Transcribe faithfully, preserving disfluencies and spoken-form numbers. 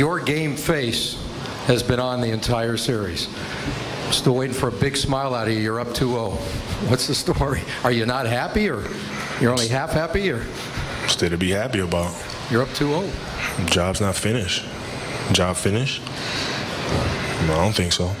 Your game face has been on the entire series. Still waiting for a big smile out of you. You're up two oh. What's the story? Are you not happy, or you're only half happy, or? Still to be happy about. You're up two oh. Job's not finished. Job finished? No, I don't think so.